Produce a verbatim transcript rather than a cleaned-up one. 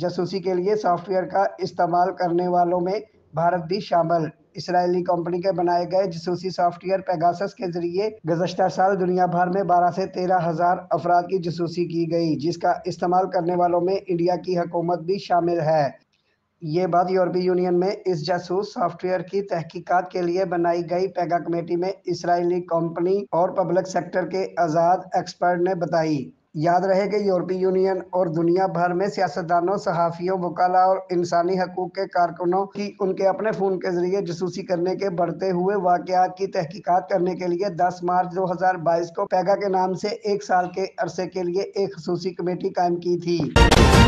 जासूसी के लिए सॉफ्टवेयर का इस्तेमाल करने वालों में भारत भी शामिल। इसराइली कंपनी के बनाए गए जासूसी सॉफ्टवेयर पेगासस के जरिए गुज़श्ता साल दुनिया भर में बारह से तेरह हजार अफराद की जासूसी की गई, जिसका इस्तेमाल करने वालों में इंडिया की हुकूमत भी शामिल है। ये बात यूरोपीय यूनियन में इस जासूस सॉफ्टवेयर की तहकीकात के लिए बनाई गई पेगा कमेटी में इसराइली कंपनी और पब्लिक सेक्टर के आज़ाद एक्सपर्ट ने बताई। याद रहे कि यूरोपीय यूनियन और दुनिया भर में सियासतदानों, सहाफ़ियों, वकाला और इंसानी हकूक़ के कारकुनों की उनके अपने फ़ोन के ज़रिए जासूसी करने के बढ़ते हुए वाक़ियात की तहकीकात करने के लिए दस मार्च दो हज़ार बाईस को पैगा के नाम से एक साल के अरसे के लिए एक खसूसी कमेटी कायम की थी।